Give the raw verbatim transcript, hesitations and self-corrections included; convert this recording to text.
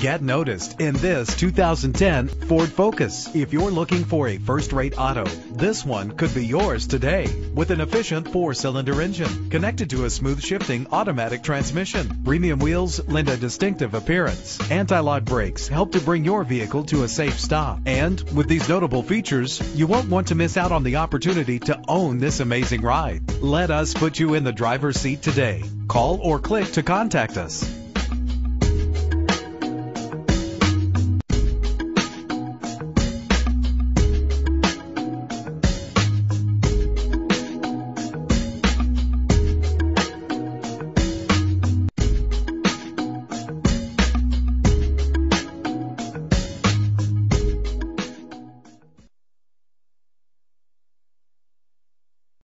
Get noticed in this two thousand ten Ford Focus. If you're looking for a first-rate auto, this one could be yours today. With an efficient four-cylinder engine connected to a smooth shifting automatic transmission, premium wheels lend a distinctive appearance. Anti-lock brakes help to bring your vehicle to a safe stop. And with these notable features, you won't want to miss out on the opportunity to own this amazing ride. Let us put you in the driver's seat today. Call or click to contact us.